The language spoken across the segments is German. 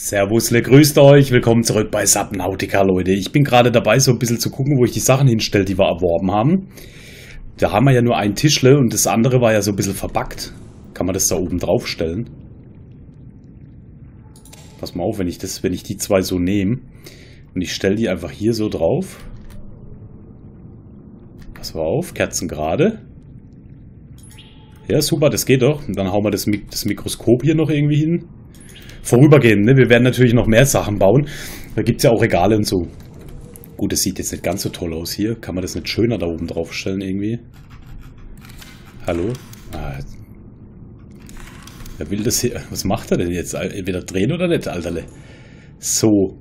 Servusle, grüßt euch, willkommen zurück bei Subnautica, Leute. Ich bin gerade dabei, so ein bisschen zu gucken, wo ich die Sachen hinstelle, die wir erworben haben. Da haben wir ja nur ein Tischle und das andere war ja so ein bisschen verbuggt. Kann man das da oben drauf stellen? Pass mal auf, wenn ich die zwei so nehme und ich stelle die einfach hier so drauf. Pass mal auf, Kerzen gerade. Ja, super, das geht doch. Und dann hauen wir das Mikroskop hier noch irgendwie hin. Vorübergehend, ne? Wir werden natürlich noch mehr Sachen bauen. Da gibt es ja auch Regale und so. Gut, das sieht jetzt nicht ganz so toll aus hier. Kann man das nicht schöner da oben drauf stellen irgendwie? Hallo? Ah. Wer will das hier? Was macht er denn jetzt? Entweder drehen oder nicht, Alterle. So.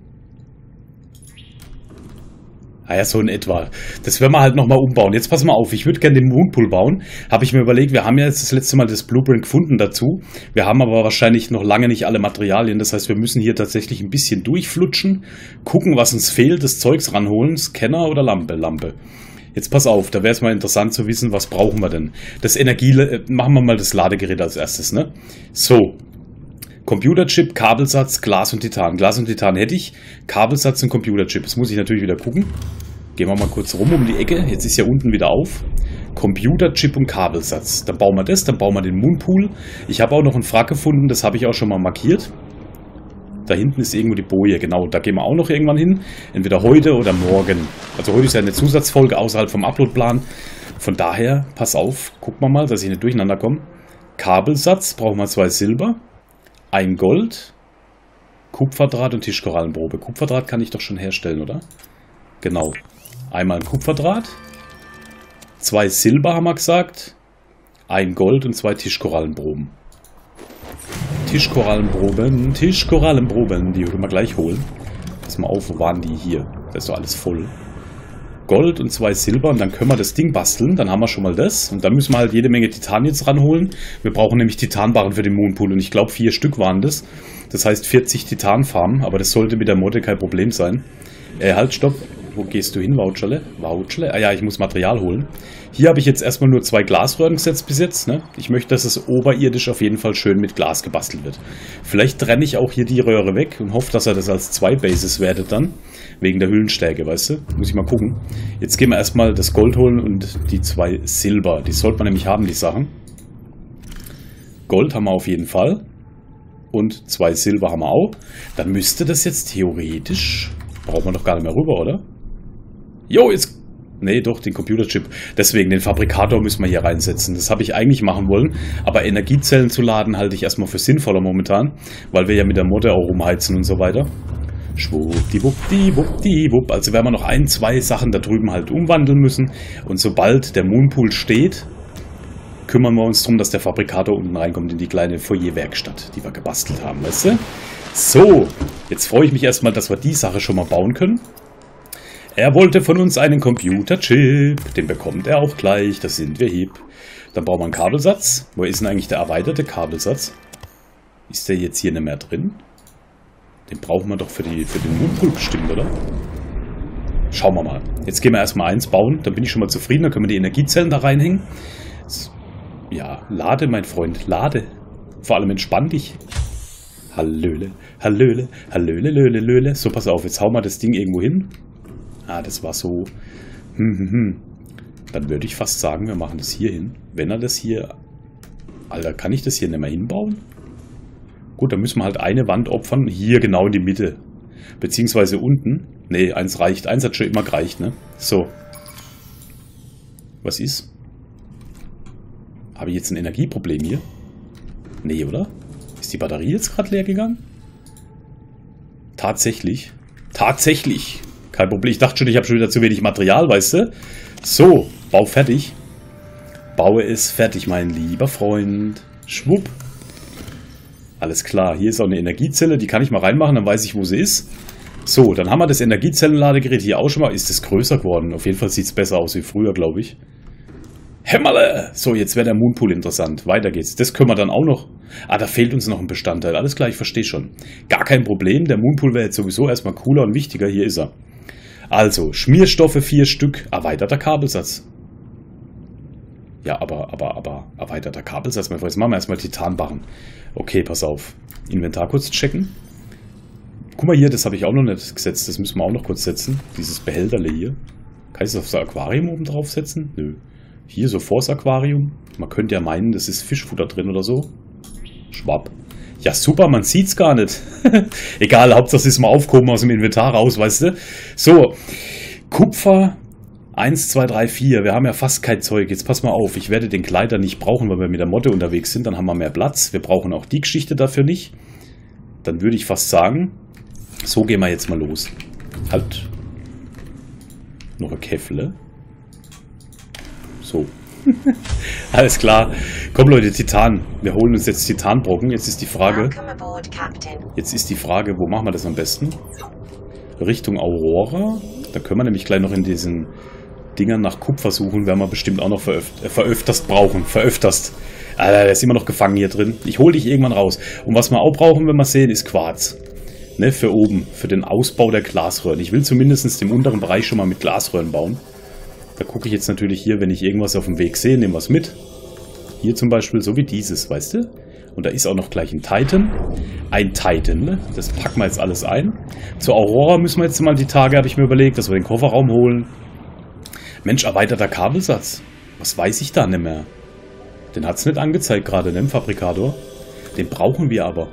Ah ja, so in etwa. Das werden wir halt nochmal umbauen. Jetzt pass mal auf, ich würde gerne den Moonpool bauen. Habe ich mir überlegt, wir haben ja jetzt das letzte Mal das Blueprint gefunden dazu. Wir haben aber wahrscheinlich noch lange nicht alle Materialien. Das heißt, wir müssen hier tatsächlich ein bisschen durchflutschen, gucken, was uns fehlt, das Zeugs ranholen, Scanner oder Lampe, Lampe. Jetzt pass auf, da wäre es mal interessant zu wissen, was brauchen wir denn? Das machen wir mal das Ladegerät als erstes, ne? So. Computerchip, Kabelsatz, Glas und Titan. Glas und Titan hätte ich. Kabelsatz und Computerchip. Das muss ich natürlich wieder gucken. Gehen wir mal kurz rum um die Ecke. Jetzt ist ja unten wieder auf. Computerchip und Kabelsatz. Dann bauen wir das. Dann bauen wir den Moonpool. Ich habe auch noch einen Wrack gefunden. Das habe ich auch schon mal markiert. Da hinten ist irgendwo die Boje. Genau, da gehen wir auch noch irgendwann hin. Entweder heute oder morgen. Also heute ist ja eine Zusatzfolge außerhalb vom Uploadplan. Von daher, pass auf. Gucken wir mal, dass ich nicht durcheinander komme. Kabelsatz. Brauchen wir 2 Silber. 1 Gold, Kupferdraht und Tischkorallenprobe. Kupferdraht kann ich doch schon herstellen, oder? Genau. Einmal ein Kupferdraht, 2 Silber haben wir gesagt, 1 Gold und 2 Tischkorallenproben. Tischkorallenproben, Tischkorallenproben, die würden wir gleich holen. Pass mal auf, wo waren die hier? Das ist doch alles voll. Gold und 2 Silber und dann können wir das Ding basteln. Dann haben wir schon mal das. Und dann müssen wir halt jede Menge Titan jetzt ranholen. Wir brauchen nämlich Titanbarren für den Moonpool. Und ich glaube 4 Stück waren das. Das heißt 40 Titanfarmen. Aber das sollte mit der Mode kein Problem sein. Halt, stopp. Wo gehst du hin, Voucherle? Voucherle? Ah ja, ich muss Material holen. Hier habe ich jetzt erstmal nur 2 Glasröhren gesetzt bis jetzt. Ne? Ich möchte, dass es oberirdisch auf jeden Fall schön mit Glas gebastelt wird. Vielleicht trenne ich auch hier die Röhre weg und hoffe, dass er das als 2 Bases wertet dann. Wegen der Hüllenstärke, weißt du? Muss ich mal gucken. Jetzt gehen wir erstmal das Gold holen und die 2 Silber. Die sollte man nämlich haben, die Sachen. Gold haben wir auf jeden Fall. Und 2 Silber haben wir auch. Dann müsste das jetzt theoretisch... Braucht man doch gar nicht mehr rüber, oder? Jo, jetzt... Nee, doch, den Computerchip. Deswegen, den Fabrikator müssen wir hier reinsetzen. Das habe ich eigentlich machen wollen. Aber Energiezellen zu laden halte ich erstmal für sinnvoller momentan. Weil wir ja mit der Motor auch rumheizen und so weiter. Schwuppdiwuppdiwuppdiwupp. Also werden wir noch 1, 2 Sachen da drüben halt umwandeln müssen. Und sobald der Moonpool steht, kümmern wir uns darum, dass der Fabrikator unten reinkommt in die kleine Foyer-Werkstatt, die wir gebastelt haben, weißt du? So, jetzt freue ich mich erstmal, dass wir die Sache schon mal bauen können. Er wollte von uns einen Computerchip. Den bekommt er auch gleich. Das sind wir hip. Dann brauchen wir einen Kabelsatz. Wo ist denn eigentlich der erweiterte Kabelsatz? Ist der jetzt hier nicht mehr drin? Den brauchen wir doch für den Moonpool bestimmt, oder? Schauen wir mal. Jetzt gehen wir erstmal eins bauen. Dann bin ich schon mal zufrieden. Dann können wir die Energiezellen da reinhängen. Ja, lade, mein Freund. Lade. Vor allem entspann dich. Hallöle. Hallöle. Hallöle, löle, löle. So, pass auf. Jetzt hauen wir das Ding irgendwo hin. Ah, das war so... Dann würde ich fast sagen, wir machen das hier hin. Wenn er das hier... Alter, kann ich das hier nicht mehr hinbauen? Gut, dann müssen wir halt eine Wand opfern. Hier genau in die Mitte. Beziehungsweise unten. Ne, 1 reicht. 1 hat schon immer gereicht, ne? So. Was ist? Habe ich jetzt ein Energieproblem hier? Ne, oder? Ist die Batterie jetzt gerade leer gegangen? Tatsächlich. Tatsächlich. Kein Problem. Ich dachte schon, ich habe schon wieder zu wenig Material, weißt du? So, bau fertig. Baue es fertig, mein lieber Freund. Schwupp. Alles klar, hier ist auch eine Energiezelle. Die kann ich mal reinmachen, dann weiß ich, wo sie ist. So, dann haben wir das Energiezellenladegerät hier auch schon mal. Ist es größer geworden? Auf jeden Fall sieht es besser aus wie früher, glaube ich. Hämmerle! So, jetzt wäre der Moonpool interessant. Weiter geht's. Das können wir dann auch noch... Ah, da fehlt uns noch ein Bestandteil. Alles klar, ich verstehe schon. Gar kein Problem. Der Moonpool wäre jetzt sowieso erstmal cooler und wichtiger. Hier ist er. Also, Schmierstoffe 4 Stück, erweiterter Kabelsatz. Ja, aber, erweiterter Kabelsatz. Jetzt machen wir erstmal Titanbarren. Okay, pass auf. Inventar kurz checken. Guck mal hier, das habe ich auch noch nicht gesetzt. Das müssen wir auch noch kurz setzen. Dieses Behälterle hier. Kann ich das auf das Aquarium oben drauf setzen? Nö. Hier so vors Aquarium. Man könnte ja meinen, das ist Fischfutter drin oder so. Schwapp. Ja super, man sieht's gar nicht. Egal, Hauptsache es ist mal aufgehoben aus dem Inventar raus, weißt du. So, Kupfer 1, 2, 3, 4. Wir haben ja fast kein Zeug. Jetzt pass mal auf, ich werde den Kleider nicht brauchen, weil wir mit der Motte unterwegs sind. Dann haben wir mehr Platz. Wir brauchen auch die Geschichte dafür nicht. Dann würde ich fast sagen, so gehen wir jetzt mal los. Halt. Noch ein Käffle. So. Alles klar. Komm Leute, Titan. Wir holen uns jetzt Titanbrocken. Jetzt ist die Frage, wo machen wir das am besten? Richtung Aurora. Da können wir nämlich gleich noch in diesen Dingern nach Kupfer suchen. Werden wir bestimmt auch noch veröfterst brauchen. Veröfterst. Alter, der ist immer noch gefangen hier drin. Ich hole dich irgendwann raus. Und was wir auch brauchen, wenn wir sehen, ist Quarz. Ne, für oben. Für den Ausbau der Glasröhren. Ich will zumindest den unteren Bereich schon mal mit Glasröhren bauen. Da gucke ich jetzt natürlich hier, wenn ich irgendwas auf dem Weg sehe, nehme was mit. Hier zum Beispiel, so wie dieses, weißt du? Und da ist auch noch gleich ein Titan. Ein Titan, ne? Das packen wir jetzt alles ein. Zur Aurora müssen wir jetzt mal die Tage, habe ich mir überlegt, dass wir den Kofferraum holen. Mensch, erweiterter Kabelsatz. Was weiß ich da nicht mehr? Den hat es nicht angezeigt gerade, ne? Im Fabrikator. Den brauchen wir aber.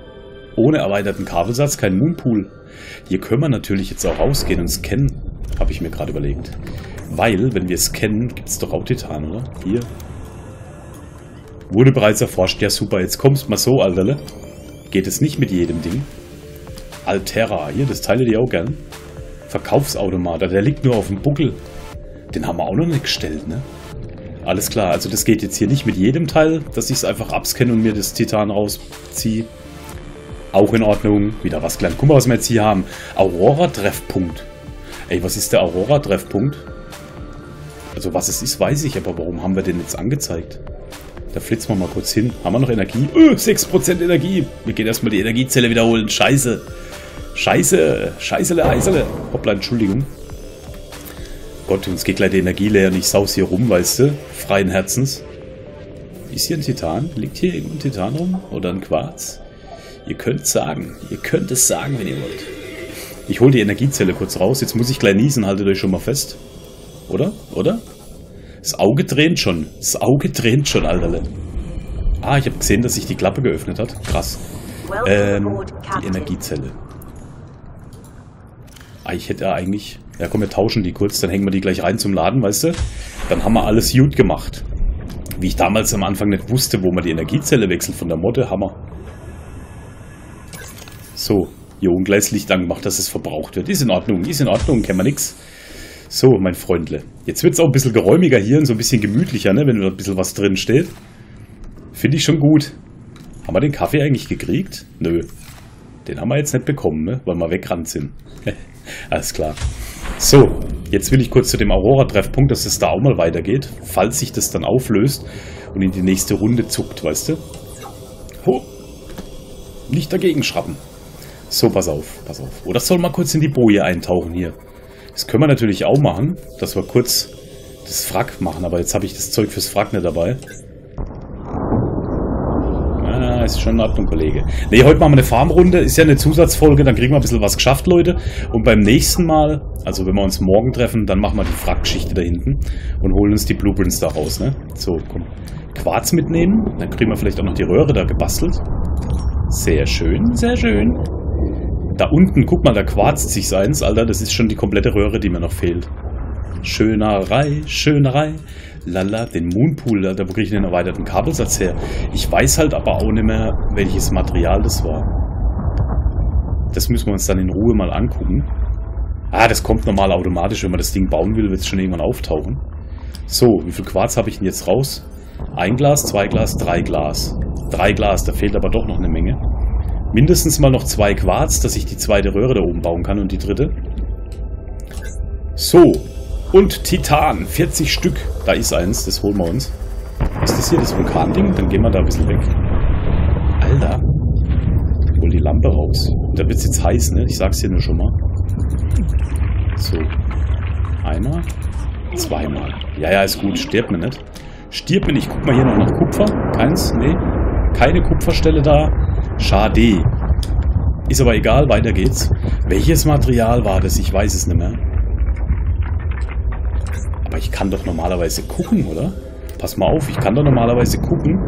Ohne erweiterten Kabelsatz kein Moonpool. Hier können wir natürlich jetzt auch rausgehen und scannen. Habe ich mir gerade überlegt. Weil, wenn wir scannen, gibt es doch auch Titan, oder? Hier. Wurde bereits erforscht. Ja, super. Jetzt kommst mal so, Alterle. Geht es nicht mit jedem Ding. Altera. Hier, das teile ich auch gern. Verkaufsautomat. Der liegt nur auf dem Buckel. Den haben wir auch noch nicht gestellt, ne? Alles klar. Also das geht jetzt hier nicht mit jedem Teil, dass ich es einfach abscanne und mir das Titan rausziehe. Auch in Ordnung. Wieder was klein. Guck mal, was wir jetzt hier haben. Aurora-Treffpunkt. Ey, was ist der Aurora-Treffpunkt? Also was es ist, weiß ich, aber warum haben wir den jetzt angezeigt? Da flitzen wir mal kurz hin. Haben wir noch Energie? 6% Energie. Wir gehen erstmal die Energiezelle wiederholen. Scheiße. Scheiße. Scheißele, Eisele. Hoppla, Entschuldigung. Gott, uns geht gleich die Energie leer und ich saus hier rum, weißt du? Freien Herzens. Ist hier ein Titan? Liegt hier irgendein Titan rum? Oder ein Quarz? Ihr könnt sagen. Ihr könnt es sagen, wenn ihr wollt. Ich hole die Energiezelle kurz raus. Jetzt muss ich gleich niesen. Haltet euch schon mal fest. Oder? Oder? Das Auge tränt schon. Das Auge tränt schon, Alterle. Ah, ich habe gesehen, dass sich die Klappe geöffnet hat. Krass. Die Energiezelle. Ah, ich hätte ja eigentlich... Ja komm, wir tauschen die kurz. Dann hängen wir die gleich rein zum Laden, weißt du? Dann haben wir alles gut gemacht. Wie ich damals am Anfang nicht wusste, wo man die Energiezelle wechselt von der Motte. Hammer. So. Jo, und gleich das Licht angemacht, dass es verbraucht wird. Ist in Ordnung. Ist in Ordnung. Kennen wir nix. So, mein Freundle. Jetzt wird es auch ein bisschen geräumiger hier und so ein bisschen gemütlicher, ne? Wenn da ein bisschen was drin steht. Finde ich schon gut. Haben wir den Kaffee eigentlich gekriegt? Nö. Den haben wir jetzt nicht bekommen, ne? Weil wir weggerannt sind. Alles klar. So, jetzt will ich kurz zu dem Aurora-Treffpunkt, dass es da auch mal weitergeht. Falls sich das dann auflöst und in die nächste Runde zuckt, weißt du? Ho! Nicht dagegen schrappen. So, pass auf, pass auf. Oder soll mal kurz in die Boje eintauchen hier. Das können wir natürlich auch machen, dass wir kurz das Wrack machen. Aber jetzt habe ich das Zeug fürs Wrack nicht dabei. Ah, ist schon in Ordnung, Kollege. Ne, heute machen wir eine Farmrunde. Ist ja eine Zusatzfolge, dann kriegen wir ein bisschen was geschafft, Leute. Und beim nächsten Mal, also wenn wir uns morgen treffen, dann machen wir die Wrackgeschichte da hinten. Und holen uns die Blueprints da raus, ne? So, komm. Quarz mitnehmen. Dann kriegen wir vielleicht auch noch die Röhre da gebastelt. Sehr schön, sehr schön. Da unten, guck mal, da quarzt sich seins, Alter. Das ist schon die komplette Röhre, die mir noch fehlt. Schönerei, Schönerei. Lala, den Moonpool, Alter. Wo kriege ich den erweiterten Kabelsatz her? Ich weiß halt aber auch nicht mehr, welches Material das war. Das müssen wir uns dann in Ruhe mal angucken. Ah, das kommt normal automatisch. Wenn man das Ding bauen will, wird es schon irgendwann auftauchen. So, wie viel Quarz habe ich denn jetzt raus? 1 Glas, 2 Glas, 3 Glas. 3 Glas, da fehlt aber doch noch eine Menge. Mindestens mal noch 2 Quarz, dass ich die zweite Röhre da oben bauen kann und die dritte. So. Und Titan. 40 Stück. Da ist eins. Das holen wir uns. Ist das hier das Vulkanding? Dann gehen wir da ein bisschen weg. Alter. Ich hol die Lampe raus. Da wird es jetzt heiß, ne? Ich sag's dir nur schon mal. So. Einmal. Zweimal. Ja, ja, ist gut. Stirbt mir nicht. Stirbt mir nicht. Guck mal hier noch nach Kupfer. Keins. Nee. Keine Kupferstelle da. Schade. Ist aber egal, weiter geht's. Welches Material war das? Ich weiß es nicht mehr. Aber ich kann doch normalerweise gucken, oder? Pass mal auf, ich kann doch normalerweise gucken.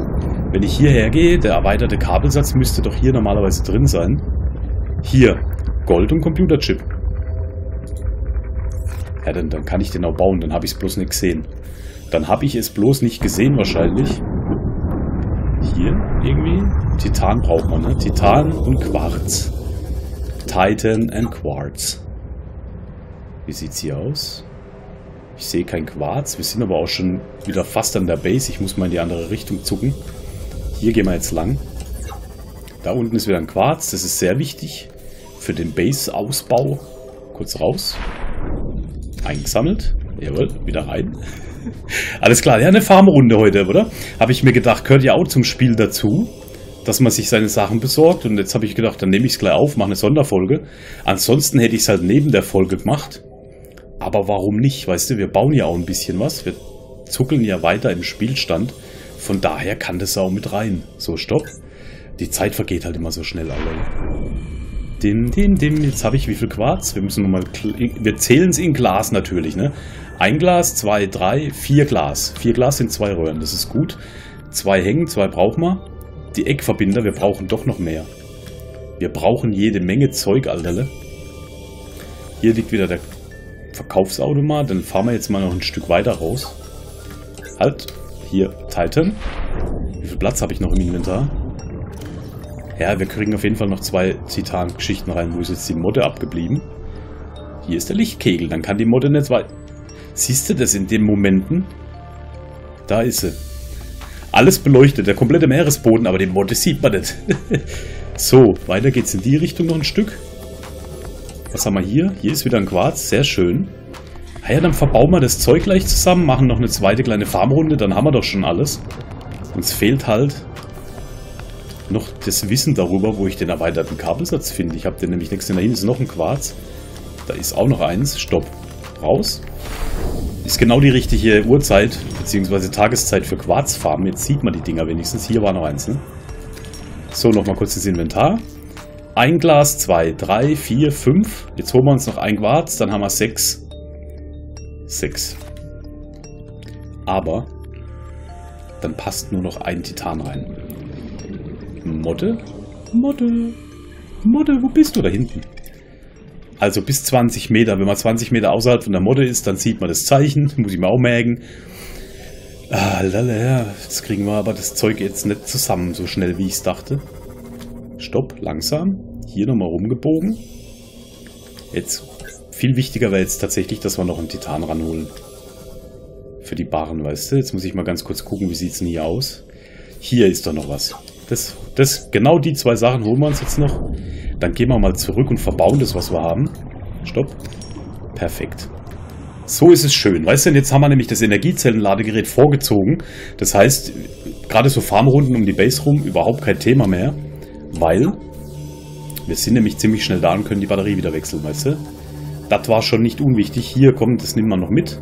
Wenn ich hierher gehe, der erweiterte Kabelsatz müsste doch hier normalerweise drin sein. Hier, Gold und Computerchip. Ja, dann kann ich den auch bauen, dann habe ich es bloß nicht gesehen. Dann habe ich es bloß nicht gesehen wahrscheinlich. Hier irgendwie. Titan braucht man, ne? Titan und Quarz. Titan and Quarz. Wie sieht's hier aus? Ich sehe kein Quarz. Wir sind aber auch schon wieder fast an der Base. Ich muss mal in die andere Richtung zucken. Hier gehen wir jetzt lang. Da unten ist wieder ein Quarz. Das ist sehr wichtig für den Base-Ausbau. Kurz raus. Eingesammelt. Jawohl, wieder rein. Alles klar, ja, eine Farmrunde heute, oder? Habe ich mir gedacht, gehört ja auch zum Spiel dazu, dass man sich seine Sachen besorgt. Und jetzt habe ich gedacht, dann nehme ich es gleich auf, mache eine Sonderfolge. Ansonsten hätte ich es halt neben der Folge gemacht. Aber warum nicht? Weißt du, wir bauen ja auch ein bisschen was. Wir zuckeln ja weiter im Spielstand. Von daher kann das auch mit rein. So, stopp. Die Zeit vergeht halt immer so schnell, Alter. Dim. Jetzt habe ich wie viel Quarz? Wir müssen nochmal. Wir zählen es in Glas natürlich, ne? 1 Glas, 2, 3, 4 Glas. 4 Glas sind 2 Röhren, das ist gut. 2 hängen, 2 brauchen wir. Die Eckverbinder, wir brauchen doch noch mehr. Wir brauchen jede Menge Zeug, Alterle. Hier liegt wieder der Verkaufsautomat. Dann fahren wir jetzt mal noch ein Stück weiter raus. Halt, hier, Titan. Wie viel Platz habe ich noch im Inventar? Ja, wir kriegen auf jeden Fall noch 2 Titan-Geschichten rein. Wo ist jetzt die Motte abgeblieben? Hier ist der Lichtkegel, dann kann die Motte nicht weiter. Siehst du das in den Momenten? Da ist sie. Alles beleuchtet, der komplette Meeresboden, aber die Motte sieht man nicht. So, weiter geht's in die Richtung noch ein Stück. Was haben wir hier? Hier ist wieder ein Quarz, sehr schön. Ah ja, dann verbauen wir das Zeug gleich zusammen, machen noch eine zweite kleine Farmrunde, dann haben wir doch schon alles. Uns fehlt halt noch das Wissen darüber, wo ich den erweiterten Kabelsatz finde. Ich habe den nämlich nichts. Da hinten ist noch ein Quarz. Da ist auch noch eins. Stopp. Raus. Ist genau die richtige Uhrzeit, beziehungsweise Tageszeit für Quarzfarben. Jetzt sieht man die Dinger wenigstens. Hier war noch eins, ne? So, nochmal kurz das Inventar. 1 Glas, 2, 3, 4, 5. Jetzt holen wir uns noch ein Quarz. Dann haben wir 6. 6. Aber dann passt nur noch ein Titan rein. Motte? Motte? Motte, wo bist du? Da hinten. Also bis 20 Meter. Wenn man 20 Meter außerhalb von der Motte ist, dann sieht man das Zeichen. Muss ich mir auch merken. Ah, lala. Jetzt kriegen wir aber das Zeug jetzt nicht zusammen, so schnell wie ich es dachte. Stopp, langsam. Hier nochmal rumgebogen. Jetzt, viel wichtiger wäre jetzt tatsächlich, dass wir noch einen Titan ranholen. Für die Barren, weißt du. Jetzt muss ich mal ganz kurz gucken, wie sieht es denn hier aus. Hier ist doch noch was. Genau die 2 Sachen holen wir uns jetzt noch. Dann gehen wir mal zurück und verbauen das, was wir haben. Stopp. Perfekt. So ist es schön. Weißt du, jetzt haben wir nämlich das Energiezellenladegerät vorgezogen. Das heißt, gerade so Farmrunden um die Base rum, überhaupt kein Thema mehr. Weil wir sind nämlich ziemlich schnell da und können die Batterie wieder wechseln, weißt du. Das war schon nicht unwichtig. Hier, komm, das nimmt man noch mit.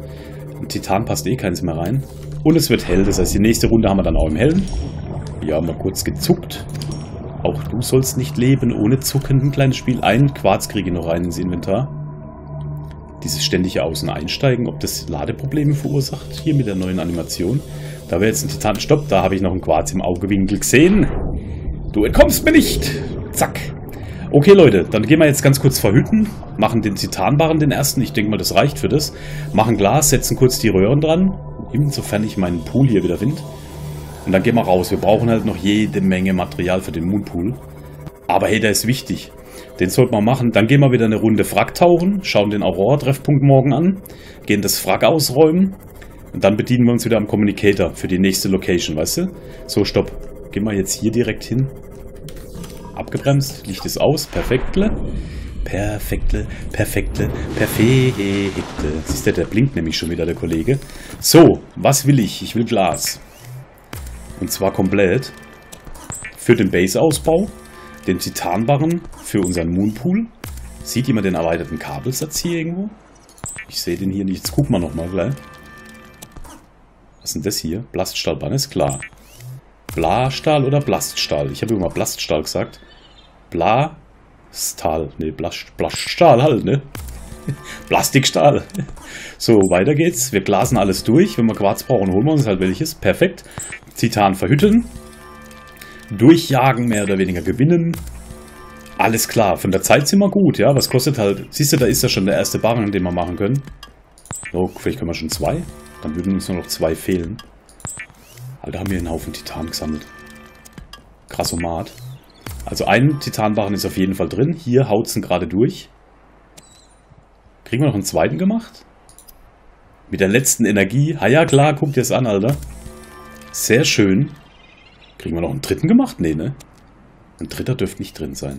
Und Titan passt eh keins mehr rein. Und es wird hell. Das heißt, die nächste Runde haben wir dann auch im Hellen. Hier haben wir kurz gezuckt. Auch du sollst nicht leben ohne Zucken. Ein kleines Spiel. Ein Quarz kriege ich noch rein ins Inventar. Dieses ständige Außen-Einsteigen, ob das Ladeprobleme verursacht. Hier mit der neuen Animation. Da wäre jetzt ein Titan. Stopp, da habe ich noch ein Quarz im Augewinkel gesehen. Du entkommst mir nicht. Zack. Okay, Leute, dann gehen wir jetzt ganz kurz verhüten. Machen den Titanbarren, den ersten. Ich denke mal, das reicht für das. Machen Glas, setzen kurz die Röhren dran. Insofern ich meinen Pool hier wieder finde. Und dann gehen wir raus. Wir brauchen halt noch jede Menge Material für den Moonpool. Aber hey, der ist wichtig. Den sollten wir machen. Dann gehen wir wieder eine Runde Wrack tauchen. Schauen den Aurora-Treffpunkt morgen an. Gehen das Wrack ausräumen. Und dann bedienen wir uns wieder am Communicator für die nächste Location, weißt du? So, stopp. Gehen wir jetzt hier direkt hin. Abgebremst. Licht ist aus. Perfektle. Perfekte, perfekte, perfekte. Siehst du, der blinkt nämlich schon wieder, der Kollege. So, was will ich? Ich will Glas. Und zwar komplett für den Base-Ausbau, den Titanbarren, für unseren Moonpool. Sieht jemand den erweiterten Kabelsatz hier irgendwo? Ich sehe den hier nicht. Jetzt gucken wir nochmal gleich. Was ist denn das hier? Blaststahlbahn ist klar. Blastahl oder Blaststahl? Ich habe immer Blaststahl gesagt. Bla Stahl. Ne, Blaststahl halt, ne? Plastikstahl. So, weiter geht's. Wir glasen alles durch. Wenn wir Quarz brauchen, holen wir uns halt welches. Perfekt. Titan verhütten. Durchjagen, mehr oder weniger gewinnen. Alles klar. Von der Zeit sind wir gut, ja? Was kostet halt... Siehst du, da ist ja schon der erste Barren, den wir machen können. So, vielleicht können wir schon zwei. Dann würden uns nur noch zwei fehlen. Alter, haben wir einen Haufen Titan gesammelt. Krassomat. Also ein Titanbarren ist auf jeden Fall drin. Hier haut's ihn gerade durch. Kriegen wir noch einen zweiten gemacht? Mit der letzten Energie. Ah ja, klar, guck dir das an, Alter. Sehr schön. Kriegen wir noch einen dritten gemacht? Nee, ne? Ein dritter dürfte nicht drin sein.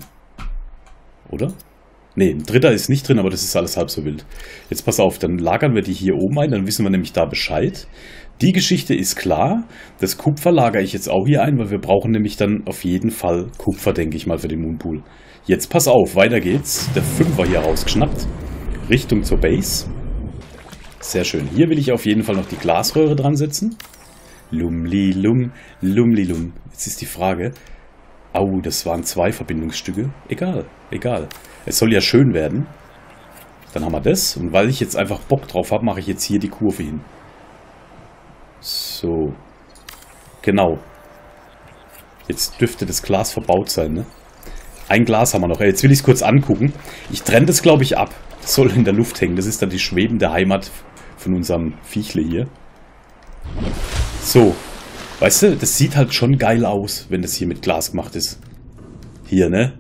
Oder? Ne, ein dritter ist nicht drin, aber das ist alles halb so wild. Jetzt pass auf, dann lagern wir die hier oben ein, dann wissen wir nämlich da Bescheid. Die Geschichte ist klar. Das Kupfer lagere ich jetzt auch hier ein, weil wir brauchen nämlich dann auf jeden Fall Kupfer, denke ich mal, für den Moonpool. Jetzt pass auf, weiter geht's. Der Fünfer hier rausgeschnappt. Richtung zur Base. Sehr schön. Hier will ich auf jeden Fall noch die Glasröhre dran setzen. Lumli-lum, lumli-lum. Jetzt ist die Frage. Au, das waren zwei Verbindungsstücke. Egal, egal. Es soll ja schön werden. Dann haben wir das. Und weil ich jetzt einfach Bock drauf habe, mache ich jetzt hier die Kurve hin. So. Genau. Jetzt dürfte das Glas verbaut sein, ne? Ein Glas haben wir noch. Jetzt will ich es kurz angucken. Ich trenne das, glaube ich, ab. Das soll in der Luft hängen. Das ist dann die schwebende Heimat von unserem Viechle hier. So. Weißt du, das sieht halt schon geil aus, wenn das hier mit Glas gemacht ist. Hier, ne?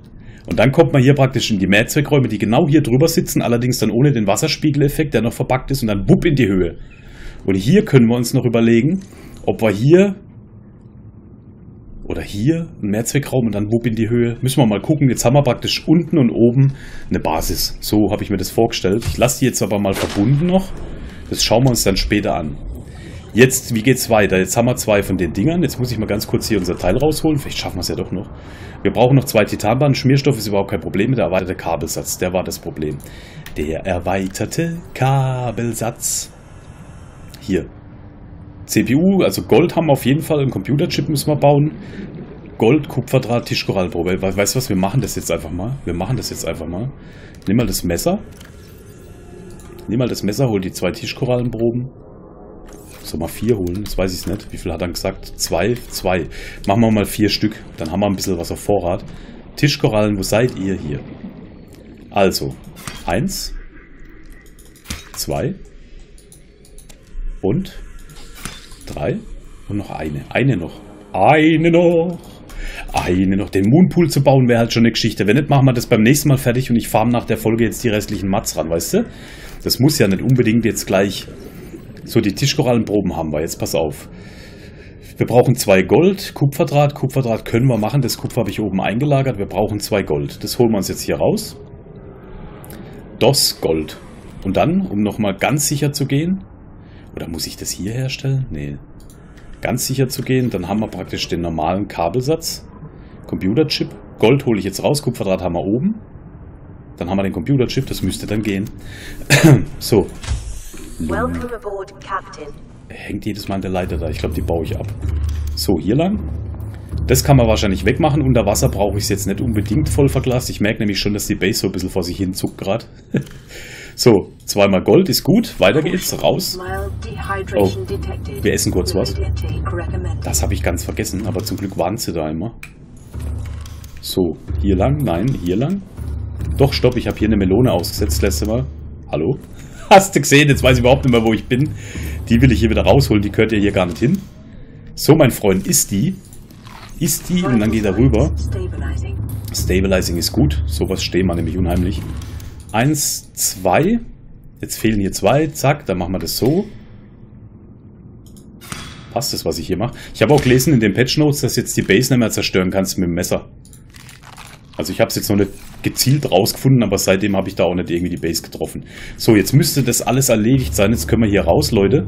Und dann kommt man hier praktisch in die Mehrzweckräume, die genau hier drüber sitzen, allerdings dann ohne den Wasserspiegeleffekt, der noch verpackt ist, und dann wupp in die Höhe. Und hier können wir uns noch überlegen, ob wir hier oder hier einen Mehrzweckraum und dann wupp in die Höhe. Müssen wir mal gucken. Jetzt haben wir praktisch unten und oben eine Basis. So habe ich mir das vorgestellt. Ich lasse die jetzt aber mal verbunden noch. Das schauen wir uns dann später an. Jetzt, wie geht's weiter? Jetzt haben wir zwei von den Dingern. Jetzt muss ich mal ganz kurz hier unser Teil rausholen. Vielleicht schaffen wir es ja doch noch. Wir brauchen noch zwei Titanbarren. Schmierstoff ist überhaupt kein Problem. Der erweiterte Kabelsatz, der war das Problem. Der erweiterte Kabelsatz. Hier. CPU, also Gold haben wir auf jeden Fall. Einen Computerchip müssen wir bauen. Gold, Kupferdraht, Tischkorallenprobe. Weißt du was? Wir machen das jetzt einfach mal. Wir machen das jetzt einfach mal. Nimm mal das Messer. Nimm mal das Messer, hol die zwei Tischkorallenproben. Soll mal 4 holen? Das weiß ich nicht. Wie viel hat er gesagt? 2? 2. Machen wir mal 4 Stück. Dann haben wir ein bisschen was auf Vorrat. Tischkorallen, wo seid ihr hier? Also, 1, 2 und 3 und noch eine. Eine noch. Eine noch. Eine noch. Den Moonpool zu bauen wäre halt schon eine Geschichte. Wenn nicht, machen wir das beim nächsten Mal fertig und ich farm nach der Folge jetzt die restlichen Mats ran, weißt du? Das muss ja nicht unbedingt jetzt gleich... So, die Tischkorallenproben haben wir. Jetzt pass auf. Wir brauchen 2 Gold, Kupferdraht. Kupferdraht können wir machen. Das Kupfer habe ich oben eingelagert. Wir brauchen 2 Gold. Das holen wir uns jetzt hier raus. Das Gold. Und dann, um nochmal ganz sicher zu gehen. Oder muss ich das hier herstellen? Nee. Ganz sicher zu gehen. Dann haben wir praktisch den normalen Kabelsatz. Computerchip. Gold hole ich jetzt raus. Kupferdraht haben wir oben. Dann haben wir den Computerchip. Das müsste dann gehen. So. Welcome aboard, Captain. Hängt jedes Mal an der Leiter da. Ich glaube, die baue ich ab. So, hier lang. Das kann man wahrscheinlich wegmachen. Unter Wasser brauche ich es jetzt nicht unbedingt voll verglast. Ich merke nämlich schon, dass die Base so ein bisschen vor sich hin zuckt gerade. So, 2-mal Gold ist gut. Weiter geht's. Raus. Oh, wir essen kurz was. Das habe ich ganz vergessen, aber zum Glück waren sie da immer. So, hier lang. Nein, hier lang. Doch, stopp. Ich habe hier eine Melone ausgesetzt letztes Mal. Hallo? Hast du gesehen? Jetzt weiß ich überhaupt nicht mehr, wo ich bin. Die will ich hier wieder rausholen. Die gehört ja hier gar nicht hin. So, mein Freund, ist die. Ist die. Und dann geht er rüber. Stabilizing ist gut. Sowas stehen wir nämlich unheimlich. 1, 2. Jetzt fehlen hier 2. Zack, dann machen wir das so. Passt das, was ich hier mache? Ich habe auch gelesen in den Patch Notes, dass jetzt die Base nicht mehr zerstören kannst mit dem Messer. Also ich habe es jetzt noch nicht gezielt rausgefunden, aber seitdem habe ich da auch nicht irgendwie die Base getroffen. So, jetzt müsste das alles erledigt sein. Jetzt können wir hier raus, Leute.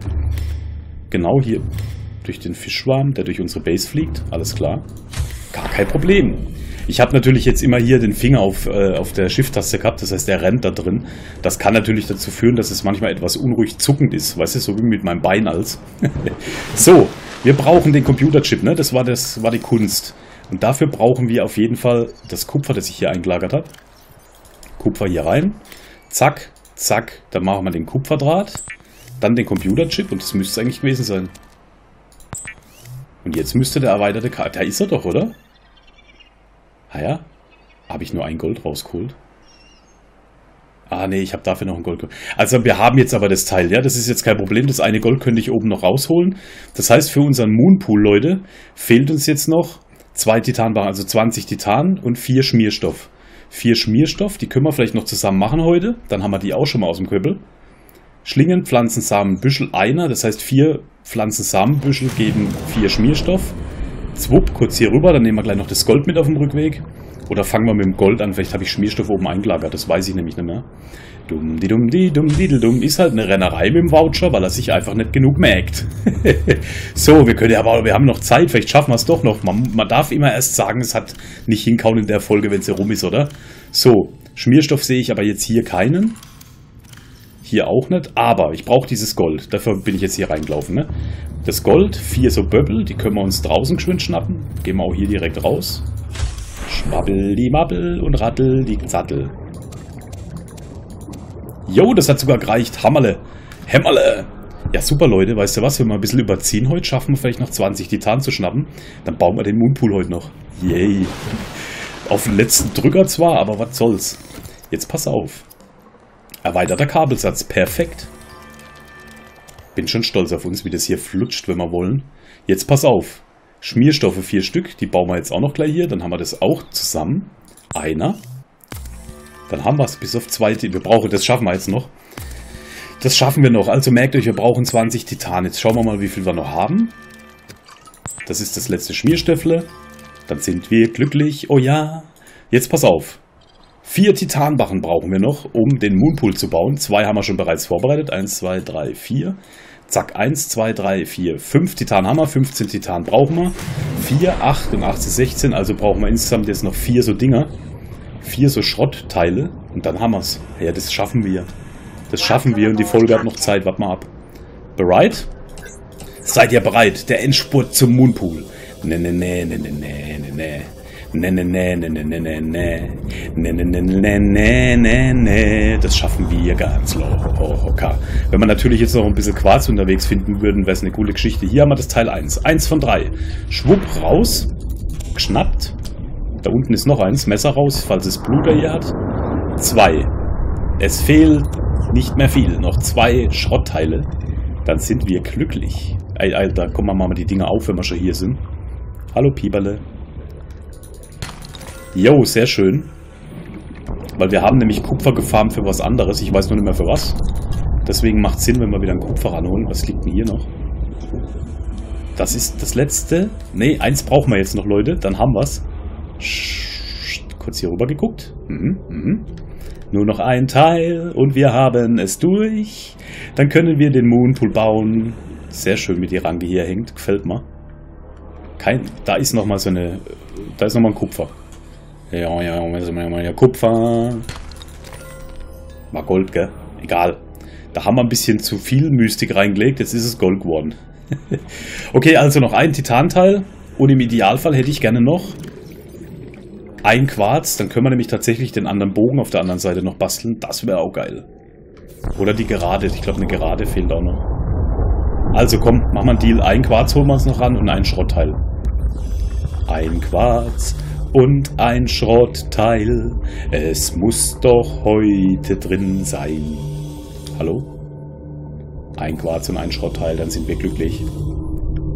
Genau hier durch den Fischschwarm, der durch unsere Base fliegt. Alles klar. Gar kein Problem. Ich habe natürlich jetzt immer hier den Finger auf der Shift-Taste gehabt. Das heißt, er rennt da drin. Das kann natürlich dazu führen, dass es manchmal etwas unruhig zuckend ist. Weißt du, so wie mit meinem Bein als. So, wir brauchen den Computerchip, ne? Das war die Kunst. Und dafür brauchen wir auf jeden Fall das Kupfer, das ich hier eingelagert habe. Kupfer hier rein. Zack, zack. Dann machen wir den Kupferdraht. Dann den Computerchip und das müsste es eigentlich gewesen sein. Und jetzt müsste der erweiterte Kabel... Da ist er doch, oder? Ah ja? Habe ich nur ein Gold rausgeholt? Ah ne, ich habe dafür noch ein Gold. Also wir haben jetzt aber das Teil, ja? Das ist jetzt kein Problem. Das eine Gold könnte ich oben noch rausholen. Das heißt, für unseren Moonpool, Leute, fehlt uns jetzt noch 2 Titanbarren, also 20 Titan und 4 Schmierstoff. 4 Schmierstoff, die können wir vielleicht noch zusammen machen heute. Dann haben wir die auch schon mal aus dem Köppel. Schlingen, Pflanzen, Samen, Büschel, einer. Das heißt, 4 Pflanzen, Samen, Büschel geben 4 Schmierstoff. Zwupp, kurz hier rüber. Dann nehmen wir gleich noch das Gold mit auf dem Rückweg. Oder fangen wir mit dem Gold an. Vielleicht habe ich Schmierstoff oben eingelagert. Das weiß ich nämlich nicht mehr. Dumm-di-dumm-di-dumm-di-dumm. Ist halt eine Rennerei mit dem Voucher, weil er sich einfach nicht genug merkt. So, wir können ja aber... Wir haben noch Zeit. Vielleicht schaffen wir es doch noch. Man darf immer erst sagen, es hat nicht hinkauen in der Folge, wenn es rum ist, oder? So, Schmierstoff sehe ich aber jetzt hier keinen. Hier auch nicht. Aber ich brauche dieses Gold. Dafür bin ich jetzt hier reingelaufen, ne? Das Gold, 4 so Böbbel. Die können wir uns draußen geschwind schnappen. Gehen wir auch hier direkt raus. Schmabbel die Mabbel und Rattel die Zattel. Jo, das hat sogar gereicht. Hammerle. Hämmerle. Ja, super, Leute. Weißt du was? Wenn wir ein bisschen überziehen heute, schaffen wir vielleicht noch 20 Titan zu schnappen. Dann bauen wir den Moonpool heute noch. Yay. Auf den letzten Drücker zwar, aber was soll's. Jetzt pass auf. Erweiterter Kabelsatz. Perfekt. Bin schon stolz auf uns, wie das hier flutscht, wenn wir wollen. Jetzt pass auf. Schmierstoffe 4 Stück, die bauen wir jetzt auch noch gleich hier. Dann haben wir das auch zusammen. Einer. Dann haben wir es bis auf 2. Wir brauchen, das schaffen wir jetzt noch. Das schaffen wir noch. Also merkt euch, wir brauchen 20 Titan. Jetzt schauen wir mal, wie viel wir noch haben. Das ist das letzte Schmierstöffle. Dann sind wir glücklich. Oh ja. Jetzt pass auf. 4 Titanbarren brauchen wir noch, um den Moonpool zu bauen. 2 haben wir schon bereits vorbereitet. 1, 2, 3, 4. Zack, 1, 2, 3, 4, 5 Titan haben wir, 15 Titan brauchen wir, 4, 8 und 18, 16, also brauchen wir insgesamt jetzt noch 4 so Dinger, 4 so Schrottteile und dann haben wir es. Ja, das schaffen wir. Das schaffen wir und die Folge hat noch Zeit, warte mal ab. Bereit? Seid ihr bereit? Der Endspurt zum Moonpool. Ne, ne, ne, ne, ne, ne, ne, ne. Ne, ne, ne, ne, ne, ne, ne, ne, ne, ne, ne, ne, ne, ne, das schaffen wir ganz locker. Wenn man natürlich jetzt noch ein bisschen Quarz unterwegs finden würden, wäre es eine coole Geschichte. Hier haben wir das Teil 1. 1 von 3. Schwupp, raus. Geschnappt. Da unten ist noch eins. Messer raus, falls es Bluter hier hat. 2. Es fehlt nicht mehr viel. Noch 2 Schrottteile. Dann sind wir glücklich. Ey, Alter, kommen wir mal die Dinger auf, wenn wir schon hier sind. Hallo, Pieperle. Jo, sehr schön. Weil wir haben nämlich Kupfer gefarmt für was anderes. Ich weiß nur nicht mehr für was. Deswegen macht es Sinn, wenn wir wieder ein Kupfer ranholen. Was liegt denn hier noch? Das ist das letzte. Ne, eins brauchen wir jetzt noch, Leute. Dann haben wir es. Kurz hier rüber geguckt. Nur noch ein Teil und wir haben es durch. Dann können wir den Moonpool bauen. Sehr schön, wie die Ranke hier hängt. Gefällt mir. Kein, da ist nochmal so eine... Da ist nochmal ein Kupfer. Ja, ja, ja, Kupfer. War Gold, gell? Egal. Da haben wir ein bisschen zu viel Mystik reingelegt. Jetzt ist es Gold geworden. Okay, also noch ein Titanteil. Und im Idealfall hätte ich gerne noch ein Quarz. Dann können wir nämlich tatsächlich den anderen Bogen auf der anderen Seite noch basteln. Das wäre auch geil. Oder die Gerade. Ich glaube, eine Gerade fehlt auch noch. Also komm, machen wir einen Deal. Ein Quarz holen wir uns noch ran und ein Schrottteil. Ein Quarz. Und ein Schrottteil. Es muss doch heute drin sein. Hallo? Ein Quarz und ein Schrottteil, dann sind wir glücklich.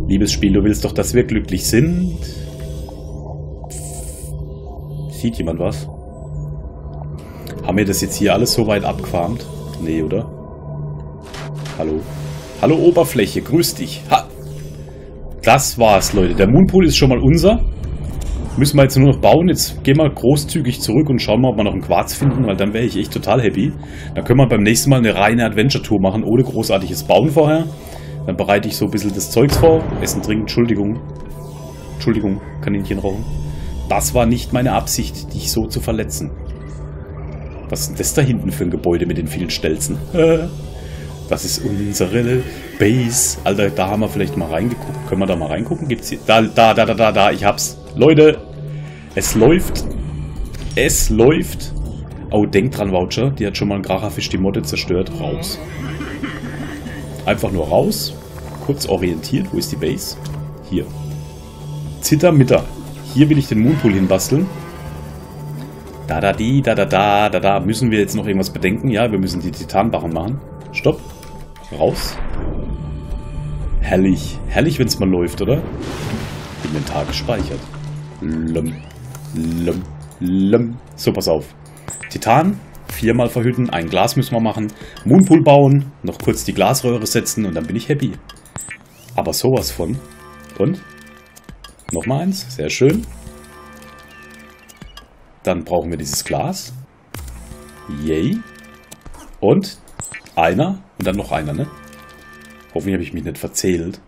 Liebes Spiel, du willst doch, dass wir glücklich sind. Sieht jemand was? Haben wir das jetzt hier alles so weit abgefarmt? Nee, oder? Hallo? Hallo Oberfläche, grüß dich. Ha! Das war's, Leute. Der Moonpool ist schon mal unser. Müssen wir jetzt nur noch bauen. Jetzt gehen wir großzügig zurück und schauen mal, ob wir noch einen Quarz finden, weil dann wäre ich echt total happy. Dann können wir beim nächsten Mal eine reine Adventure-Tour machen, ohne großartiges Bauen vorher. Dann bereite ich so ein bisschen das Zeugs vor. Essen, trinken, Entschuldigung. Entschuldigung, Kaninchen rauchen. Das war nicht meine Absicht, dich so zu verletzen. Was ist denn das da hinten für ein Gebäude mit den vielen Stelzen? Das ist unsere Base. Alter, da haben wir vielleicht mal reingeguckt. Können wir da mal reingucken? Gibt's hier... Da, ich hab's. Leute, es läuft. Es läuft. Oh, denk dran, Voucher. Die hat schon mal ein Gracherfisch die Motte zerstört. Raus. Einfach nur raus. Kurz orientiert. Wo ist die Base? Hier. Zittermitter. Hier will ich den Moonpool hinbasteln. Da. Müssen wir jetzt noch irgendwas bedenken? Ja, wir müssen die Titanbarren machen. Stopp. Raus. Herrlich. Herrlich, wenn es mal läuft, oder? Inventar gespeichert. So, pass auf. Titan, 4-mal verhüten, ein Glas müssen wir machen, Moonpool bauen, noch kurz die Glasröhre setzen und dann bin ich happy. Aber sowas von. Und? Nochmal eins, sehr schön. Dann brauchen wir dieses Glas. Yay. Und einer und dann noch einer, ne? Hoffentlich habe ich mich nicht verzählt.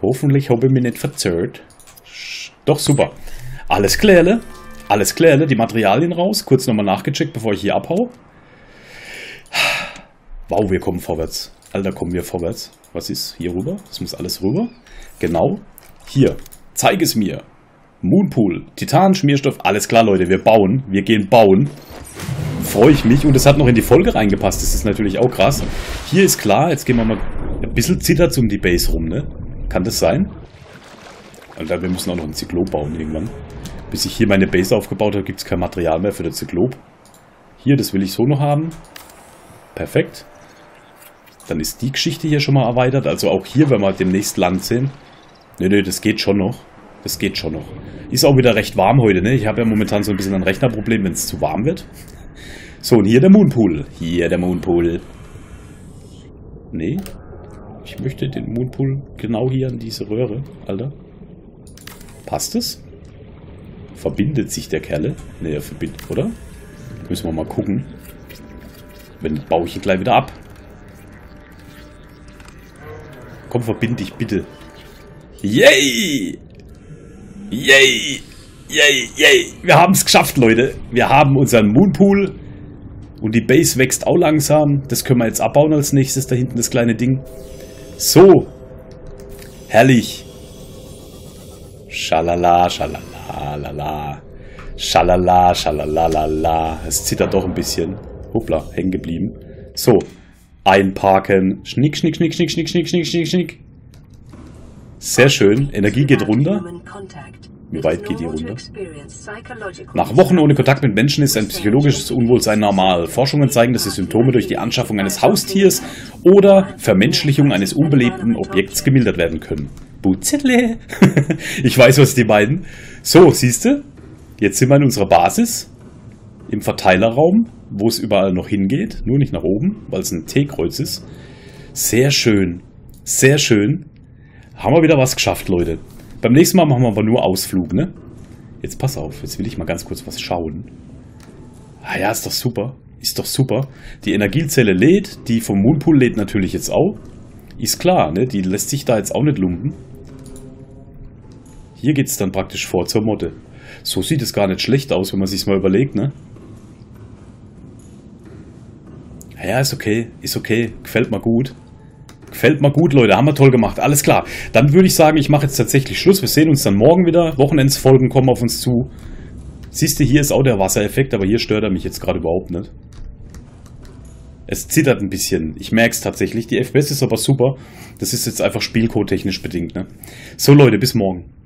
Hoffentlich habe ich mich nicht verzählt. Doch, super. Alles klärle. Alles klar, die Materialien raus. Kurz nochmal nachgecheckt, bevor ich hier abhau. Wow, wir kommen vorwärts. Alter, kommen wir vorwärts. Was ist? Hier rüber? Das muss alles rüber. Genau. Hier. Zeig es mir. Moonpool. Titan, Schmierstoff. Alles klar, Leute. Wir bauen. Wir gehen bauen. Freue ich mich. Und es hat noch in die Folge reingepasst. Das ist natürlich auch krass. Hier ist klar. Jetzt gehen wir mal... Ein bisschen zittert um die Base rum, ne? Kann das sein? Alter, wir müssen auch noch einen Zyklop bauen irgendwann. Bis ich hier meine Base aufgebaut habe, gibt es kein Material mehr für den Zyklop. Hier, das will ich so noch haben. Perfekt. Dann ist die Geschichte hier schon mal erweitert. Also auch hier, wenn wir demnächst Land sehen. Nö, das geht schon noch. Das geht schon noch. Ist auch wieder recht warm heute, ne? Ich habe ja momentan so ein bisschen ein Rechnerproblem, wenn es zu warm wird. So, und hier der Moonpool. Hier der Moonpool. Nee. Ich möchte den Moonpool genau hier an diese Röhre, Alter. Passt es? Verbindet sich der Kerle? Ne, er verbindet, oder? Müssen wir mal gucken. Wenn, baue ich ihn gleich wieder ab. Komm, verbind dich bitte. Yay! Yay! Yay! Yay! Wir haben es geschafft, Leute. Wir haben unseren Moonpool. Und die Base wächst auch langsam. Das können wir jetzt abbauen als nächstes. Da hinten das kleine Ding. So. Herrlich. Schalala, schalala. Schalala, schalala, schalalala. Es zittert doch ein bisschen. Hoppla, hängen geblieben. So, einparken. Schnick, schnick, schnick, schnick, schnick, schnick, schnick, schnick, schnick. Sehr schön. Energie geht runter. Wie weit geht die runter? Nach Wochen ohne Kontakt mit Menschen ist ein psychologisches Unwohlsein normal. Forschungen zeigen, dass die Symptome durch die Anschaffung eines Haustiers oder Vermenschlichung eines unbelebten Objekts gemildert werden können. Butzetle. Ich weiß, was die meinen. So, siehst du? Jetzt sind wir in unserer Basis. Im Verteilerraum, wo es überall noch hingeht. Nur nicht nach oben, weil es ein T-Kreuz ist. Sehr schön. Sehr schön. Haben wir wieder was geschafft, Leute. Beim nächsten Mal machen wir aber nur Ausflug, ne? Jetzt pass auf, jetzt will ich mal ganz kurz was schauen. Ah ja, ist doch super. Ist doch super. Die Energiezelle lädt, die vom Moonpool lädt natürlich jetzt auch. Ist klar, ne? Die lässt sich da jetzt auch nicht lumpen. Hier geht es dann praktisch vor zur Motte. So sieht es gar nicht schlecht aus, wenn man sich's mal überlegt, ne? Ah ja, ist okay. Ist okay. Gefällt mir gut. Gefällt mir gut, Leute. Haben wir toll gemacht. Alles klar. Dann würde ich sagen, ich mache jetzt tatsächlich Schluss. Wir sehen uns dann morgen wieder. Wochenendsfolgen kommen auf uns zu. Siehst du, hier ist auch der Wassereffekt, aber hier stört er mich jetzt gerade überhaupt nicht. Es zittert ein bisschen. Ich merke es tatsächlich. Die FPS ist aber super. Das ist jetzt einfach spielcode-technisch bedingt, ne? So, Leute, bis morgen.